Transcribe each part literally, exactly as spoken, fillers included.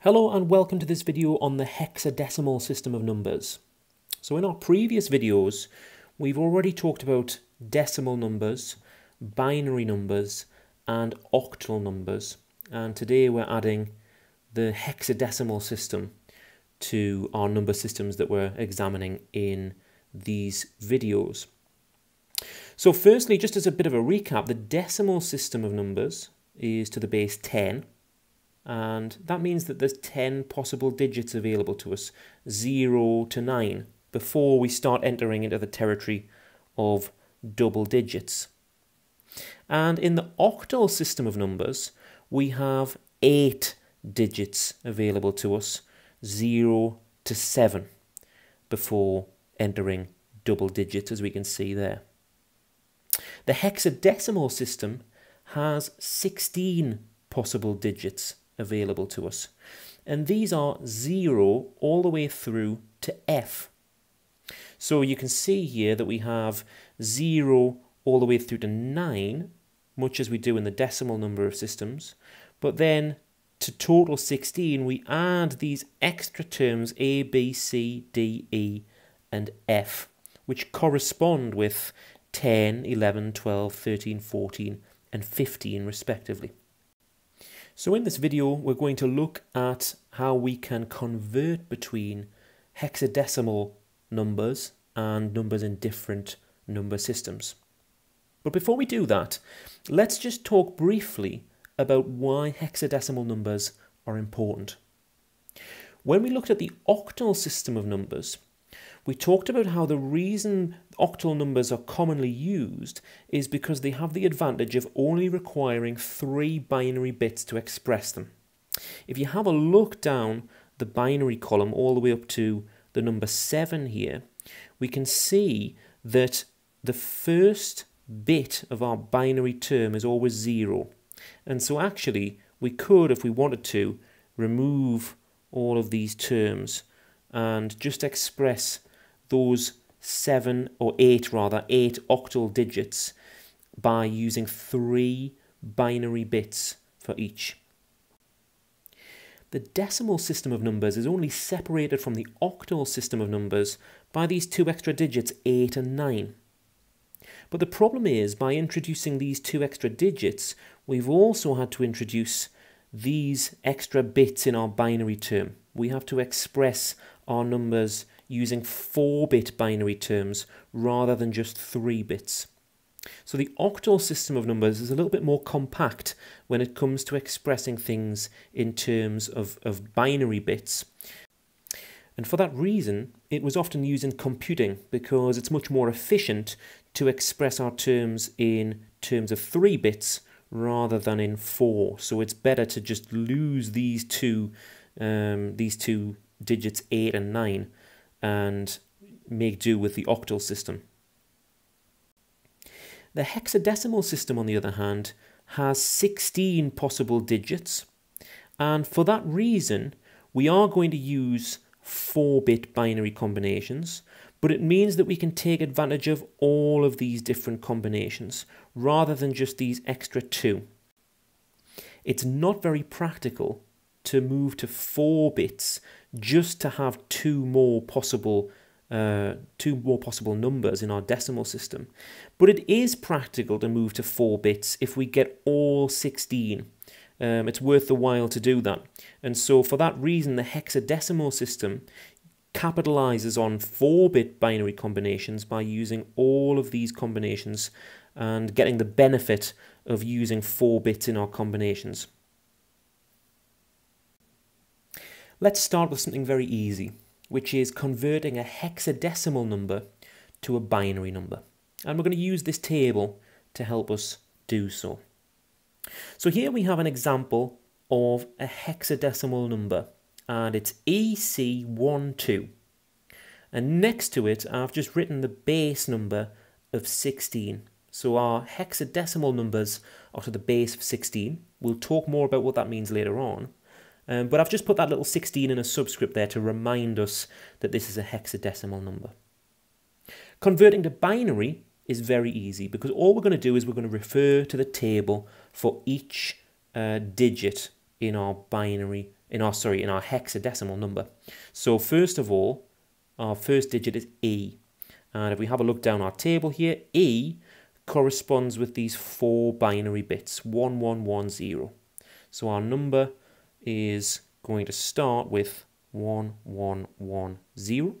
Hello and welcome to this video on the hexadecimal system of numbers. So in our previous videos, we've already talked about decimal numbers, binary numbers, and octal numbers. And today we're adding the hexadecimal system to our number systems that we're examining in these videos. So firstly, just as a bit of a recap, the decimal system of numbers is to the base ten. And that means that there's ten possible digits available to us, zero to nine, before we start entering into the territory of double digits. And in the octal system of numbers, we have eight digits available to us, zero to seven, before entering double digits, as we can see there. The hexadecimal system has sixteen possible digits available to us, and these are zero all the way through to F. So you can see here that we have zero all the way through to nine, much as we do in the decimal number of systems, but then to total sixteen we add these extra terms A, B, C, D, E and F, which correspond with ten, eleven, twelve, thirteen, fourteen and fifteen respectively. So in this video, we're going to look at how we can convert between hexadecimal numbers and numbers in different number systems. But before we do that, let's just talk briefly about why hexadecimal numbers are important. When we looked at the octal system of numbers, we talked about how the reason octal numbers are commonly used is because they have the advantage of only requiring three binary bits to express them. If you have a look down the binary column all the way up to the number seven here, we can see that the first bit of our binary term is always zero. And so actually, we could, if we wanted to, remove all of these terms and just express those seven or eight rather, eight octal digits by using three binary bits for each. The decimal system of numbers is only separated from the octal system of numbers by these two extra digits, eight and nine. But the problem is, by introducing these two extra digits, we've also had to introduce these extra bits in our binary term. We have to express our numbers using four bit binary terms rather than just three bits. So the octal system of numbers is a little bit more compact when it comes to expressing things in terms of, of binary bits. And for that reason, it was often used in computing because it's much more efficient to express our terms in terms of three bits rather than in four. So it's better to just lose these two, um, these two digits, eight and nine, and make do with the octal system. The hexadecimal system, on the other hand, has sixteen possible digits, and for that reason we are going to use four bit binary combinations, but it means that we can take advantage of all of these different combinations rather than just these extra two. It's not very practical to move to four bits just to have two more possible uh, two more possible numbers in our decimal system. But it is practical to move to four bits if we get all sixteen. Um, it's worth the while to do that. And so for that reason, the hexadecimal system capitalizes on four bit binary combinations by using all of these combinations and getting the benefit of using four bits in our combinations. Let's start with something very easy, which is converting a hexadecimal number to a binary number. And we're going to use this table to help us do so. So here we have an example of a hexadecimal number, and it's E C one two. And next to it, I've just written the base number of sixteen. So our hexadecimal numbers are to the base of sixteen. We'll talk more about what that means later on. Um, but I've just put that little sixteen in a subscript there to remind us that this is a hexadecimal number. Converting to binary is very easy because all we're going to do is we're going to refer to the table for each uh, digit in our binary, in our, sorry, in our hexadecimal number. So first of all, our first digit is E. And if we have a look down our table here, E corresponds with these four binary bits, one one one zero. So our number is going to start with one one one zero.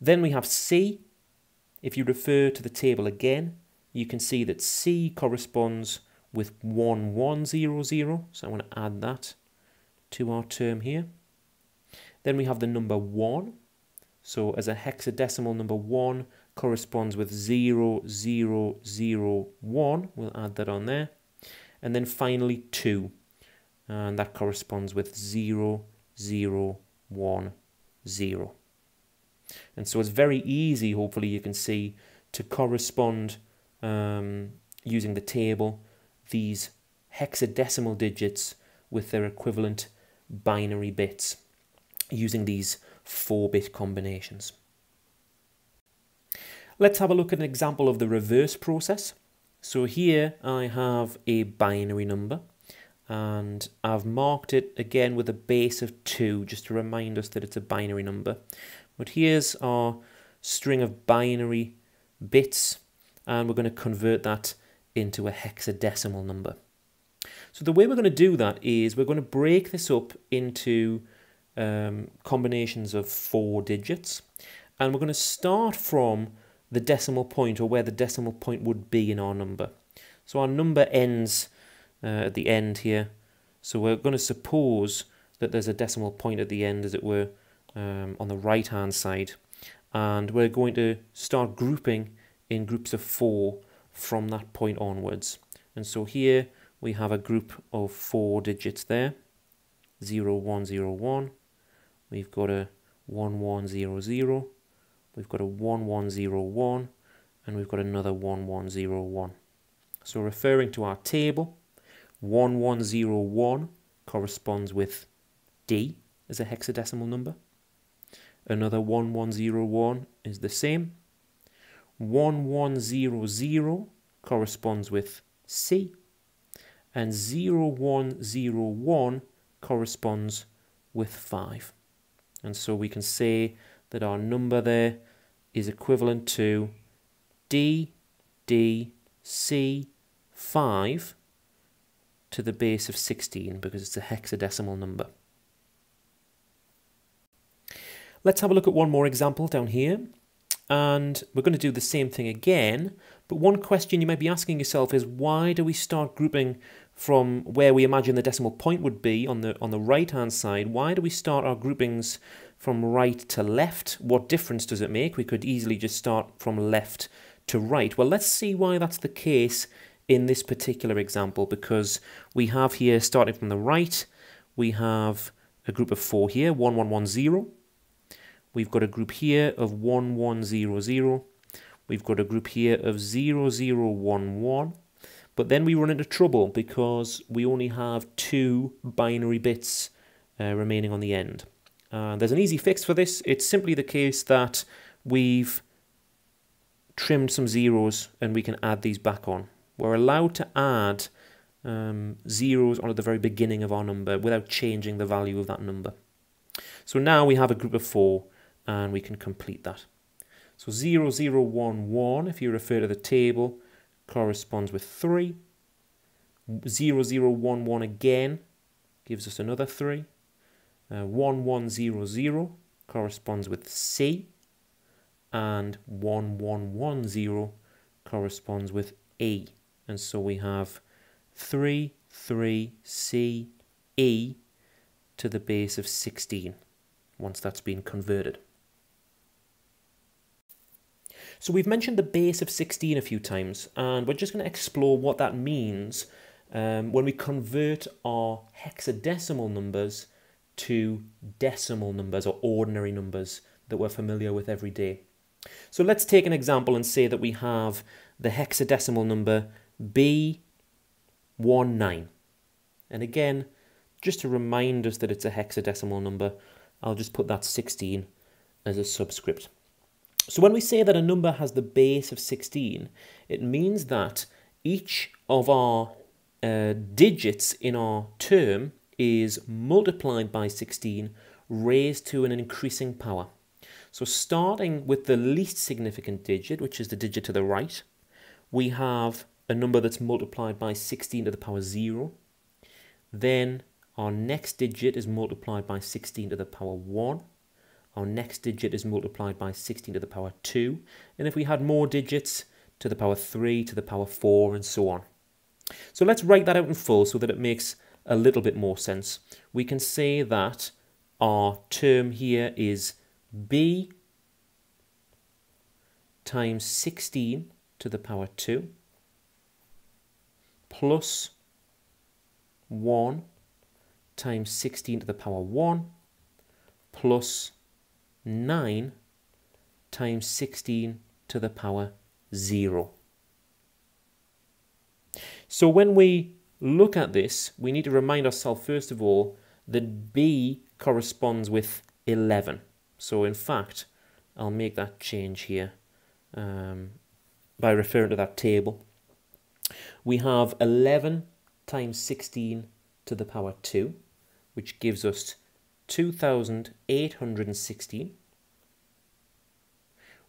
Then we have C. If you refer to the table again, you can see that C corresponds with one one zero zero. So I'm going to add that to our term here. Then we have the number one. So as a hexadecimal, number one corresponds with zero zero zero one. We'll add that on there. And then finally two. And that corresponds with zero zero one zero. And so it's very easy, hopefully you can see, to correspond um, using the table these hexadecimal digits with their equivalent binary bits using these four-bit combinations. Let's have a look at an example of the reverse process. So here I have a binary number and I've marked it again with a base of two just to remind us that it's a binary number. But here's our string of binary bits, and we're going to convert that into a hexadecimal number. So the way we're going to do that is we're going to break this up into um, combinations of four digits, and we're going to start from the decimal point, or where the decimal point would be in our number. So our number ends uh, at the end here, so we're going to suppose that there's a decimal point at the end, as it were, Um, on the right hand side, and we're going to start grouping in groups of four from that point onwards. And so here we have a group of four digits there, zero one zero one, we've got a one one zero zero, we've got a one one zero one, and we've got another one one zero one. So referring to our table, one one zero one corresponds with D as a hexadecimal number. Another one one zero one is the same. one one zero zero corresponds with C. And zero one zero one corresponds with five. And so we can say that our number there is equivalent to D, D, C, five to the base of sixteen, because it's a hexadecimal number. Let's have a look at one more example down here, and we're going to do the same thing again, but one question you might be asking yourself is, why do we start grouping from where we imagine the decimal point would be on the on the right hand side? Why do we start our groupings from right to left? What difference does it make? We could easily just start from left to right. Well, let's see why that's the case in this particular example, because we have here, starting from the right, we have a group of four here, one one one zero. We've got a group here of one one zero zero. We've got a group here of zero zero one one. But then we run into trouble because we only have two binary bits uh, remaining on the end. Uh, there's an easy fix for this. It's simply the case that we've trimmed some zeros and we can add these back on. We're allowed to add um, zeros on at the very beginning of our number without changing the value of that number. So now we have a group of four, and we can complete that. So zero zero one one, if you refer to the table, corresponds with three. zero zero one one again gives us another three. Uh, one one zero zero corresponds with C. And one one one zero corresponds with E. And so we have three, three, C, E to the base of sixteen. Once that's been converted. So we've mentioned the base of sixteen a few times, and we're just going to explore what that means um, when we convert our hexadecimal numbers to decimal numbers, or ordinary numbers that we're familiar with every day. So let's take an example and say that we have the hexadecimal number B one nine. And again, just to remind us that it's a hexadecimal number, I'll just put that sixteen as a subscript. So when we say that a number has the base of sixteen, it means that each of our uh, digits in our term is multiplied by sixteen raised to an increasing power. So starting with the least significant digit, which is the digit to the right, we have a number that's multiplied by sixteen to the power zero. Then our next digit is multiplied by sixteen to the power one. Our next digit is multiplied by sixteen to the power two. And if we had more digits, to the power three, to the power four, and so on. So let's write that out in full so that it makes a little bit more sense. We can say that our term here is b times sixteen to the power two plus one times sixteen to the power one plus nine times sixteen to the power zero. So when we look at this, we need to remind ourselves first of all that b corresponds with eleven. So in fact, I'll make that change here um, by referring to that table. We have eleven times sixteen to the power two, which gives us two thousand eight hundred sixteen.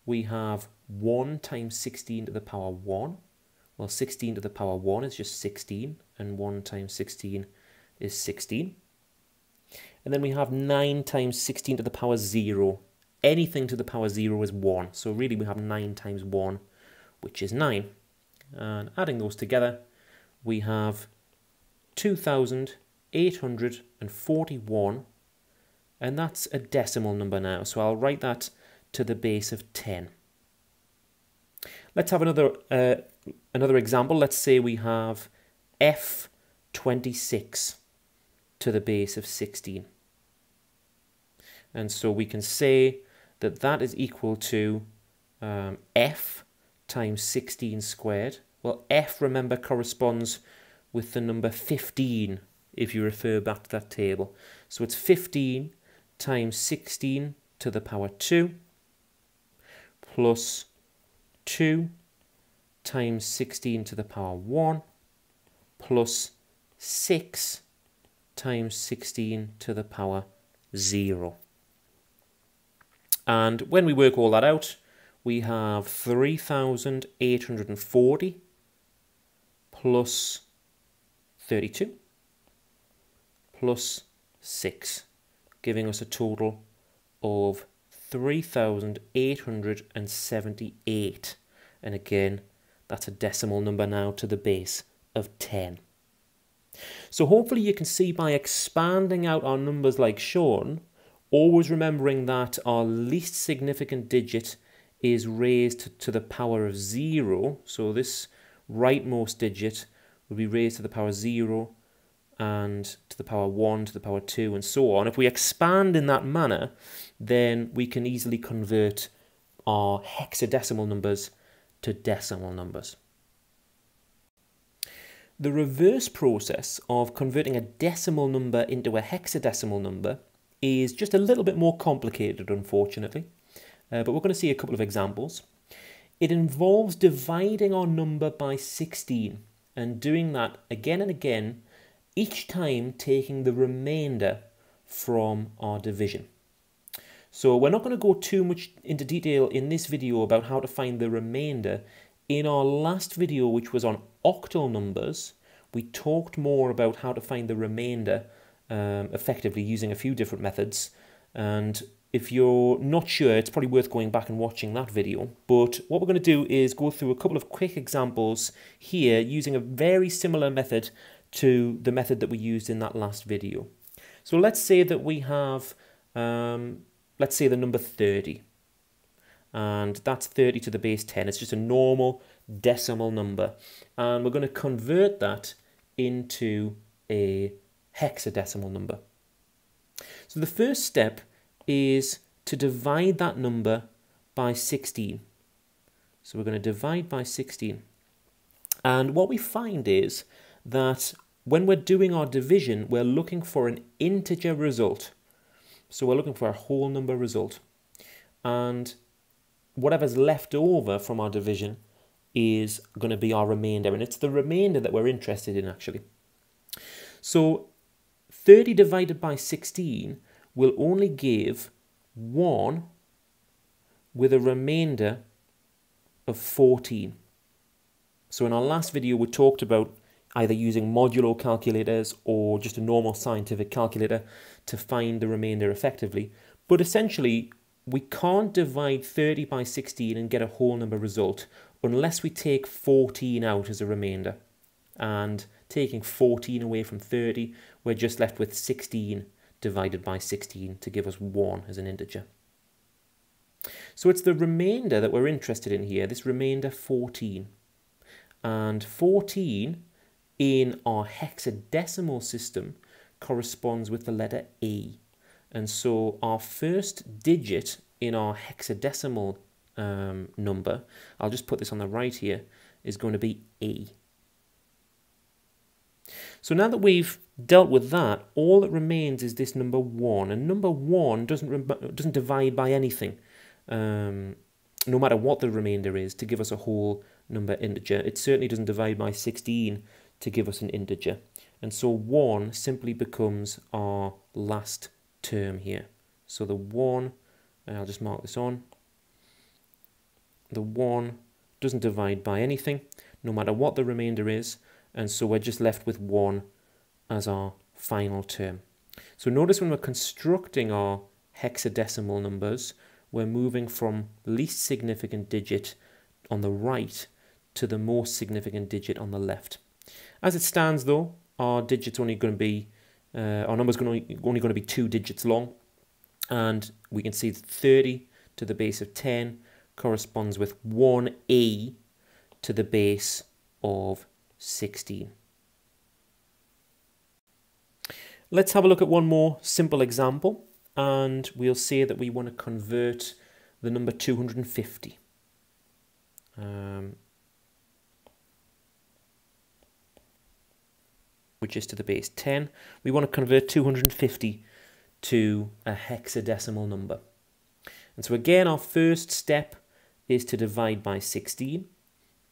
We have one times sixteen to the power one. Well, sixteen to the power one is just sixteen, and one times sixteen is sixteen. And then we have nine times sixteen to the power zero. Anything to the power zero is one. So really we have nine times one, which is nine. And adding those together, we have two thousand eight hundred forty-one. And that's a decimal number now. So I'll write that to the base of ten. Let's have another uh, another example. Let's say we have f twenty-six to the base of sixteen. And so we can say that that is equal to um, f times sixteen squared. Well, f, remember, corresponds with the number fifteen if you refer back to that table. So it's fifteen times sixteen to the power two plus two times sixteen to the power one plus six times sixteen to the power zero. And when we work all that out, we have three thousand eight hundred forty plus thirty-two plus six, giving us a total of three thousand eight hundred seventy-eight. And again, that's a decimal number now to the base of ten. So hopefully you can see by expanding out our numbers like shown, always remembering that our least significant digit is raised to the power of zero. So this rightmost digit will be raised to the power zero and to the power one, to the power two, and so on. If we expand in that manner, then we can easily convert our hexadecimal numbers to decimal numbers. The reverse process of converting a decimal number into a hexadecimal number is just a little bit more complicated, unfortunately, uh, but we're going to see a couple of examples. It involves dividing our number by sixteen and doing that again and again, each time taking the remainder from our division. So we're not going to go too much into detail in this video about how to find the remainder. In our last video, which was on octal numbers, we talked more about how to find the remainder um, effectively using a few different methods. And if you're not sure, it's probably worth going back and watching that video. But what we're going to do is go through a couple of quick examples here using a very similar method to the method that we used in that last video. So let's say that we have, um, let's say the number thirty. And that's thirty to the base ten. It's just a normal decimal number. And we're going to convert that into a hexadecimal number. So the first step is to divide that number by sixteen. So we're going to divide by sixteen. And what we find is that when we're doing our division, we're looking for an integer result. So we're looking for a whole number result. And whatever's left over from our division is going to be our remainder, and it's the remainder that we're interested in actually. So thirty divided by sixteen will only give one with a remainder of fourteen. So in our last video we talked about either using modulo calculators or just a normal scientific calculator to find the remainder effectively. But essentially we can't divide thirty by sixteen and get a whole number result unless we take fourteen out as a remainder. And taking fourteen away from thirty, we're just left with sixteen divided by sixteen to give us one as an integer. So it's the remainder that we're interested in here, this remainder fourteen. And fourteen in our hexadecimal system corresponds with the letter E. And so our first digit in our hexadecimal um, number, I'll just put this on the right here, is going to be E. So now that we've dealt with that, all that remains is this number one. And number one doesn't, doesn't divide by anything, um, no matter what the remainder is, to give us a whole number integer. It certainly doesn't divide by sixteen to give us an integer. And so one simply becomes our last term here. So the one, and I'll just mark this on, the one doesn't divide by anything, no matter what the remainder is, and so we're just left with one as our final term. So notice when we're constructing our hexadecimal numbers, we're moving from least significant digit on the right to the most significant digit on the left. As it stands though, our digit's only going to be, uh, our number's only going to be two digits long, and we can see that thirty to the base of ten corresponds with one e to the base of sixteen. Let's have a look at one more simple example, and we'll say that we want to convert the number two hundred fifty. Um, which is to the base ten. We want to convert two hundred fifty to a hexadecimal number. And so again, our first step is to divide by sixteen.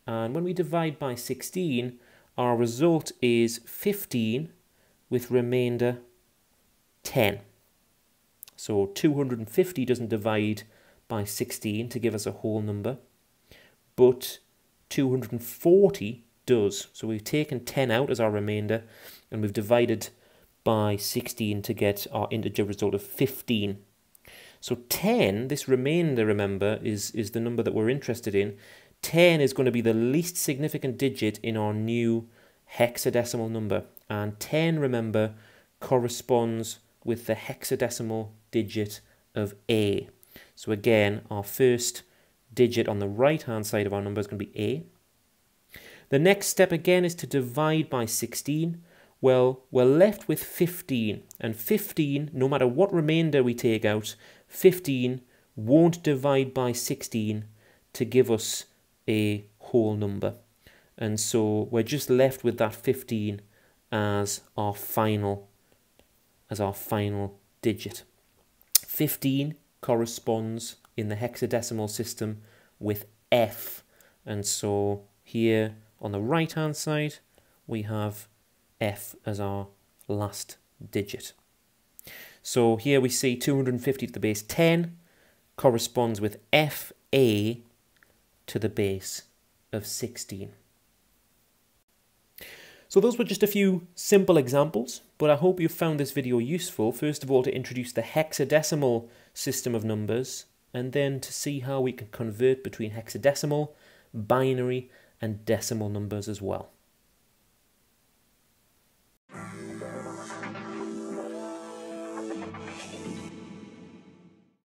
And when we divide by sixteen, our result is fifteen with remainder ten. So two hundred fifty doesn't divide by sixteen to give us a whole number, but two hundred forty does. So we've taken ten out as our remainder, and we've divided by sixteen to get our integer result of fifteen. So ten, this remainder, remember, is, is the number that we're interested in. ten is going to be the least significant digit in our new hexadecimal number. And ten, remember, corresponds with the hexadecimal digit of A. So again, our first digit on the right-hand side of our number is going to be A. The next step again is to divide by sixteen. Well, we're left with fifteen, and fifteen, no matter what remainder we take out, fifteen won't divide by sixteen to give us a whole number. And so we're just left with that fifteen as our final, as our final digit. fifteen corresponds in the hexadecimal system with F. And so here on the right hand side we have F as our last digit. So here we see two hundred fifty to the base ten corresponds with F A to the base of sixteen. So those were just a few simple examples, but I hope you found this video useful, first of all to introduce the hexadecimal system of numbers, and then to see how we can convert between hexadecimal, binary, and decimal numbers as well.